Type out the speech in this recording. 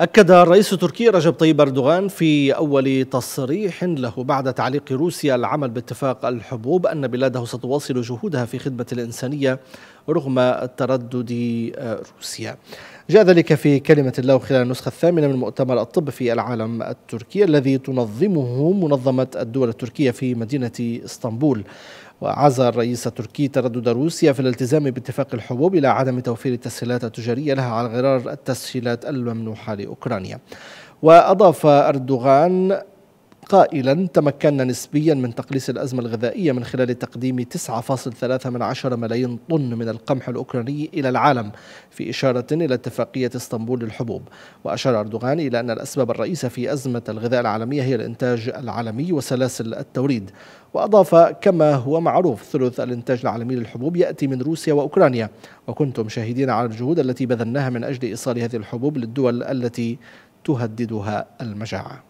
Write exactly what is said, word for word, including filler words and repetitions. أكد الرئيس التركي رجب طيب أردوغان في أول تصريح له بعد تعليق روسيا العمل باتفاق الحبوب أن بلاده ستواصل جهودها في خدمة الإنسانية رغم تردد روسيا. جاء ذلك في كلمة له خلال النسخة الثامنة من مؤتمر الطب في العالم التركي الذي تنظمه منظمة الدول التركية في مدينة إسطنبول. وعزى الرئيس التركي تردد روسيا في الالتزام باتفاق الحبوب إلى عدم توفير التسهيلات التجارية لها على غرار التسهيلات الممنوحة لأوكرانيا. وأضاف أردوغان قائلا: تمكنا نسبيا من تقليص الأزمة الغذائية من خلال تقديم تسعة فاصلة ثلاثة ملايين طن من القمح الأوكراني إلى العالم، في إشارة إلى اتفاقية إسطنبول للحبوب. وأشار أردوغان إلى أن الأسباب الرئيسة في أزمة الغذاء العالمية هي الإنتاج العالمي وسلاسل التوريد. وأضاف: كما هو معروف ثلث الإنتاج العالمي للحبوب يأتي من روسيا وأوكرانيا، وكنتم شاهدين على الجهود التي بذلناها من أجل إيصال هذه الحبوب للدول التي تهددها المجاعة.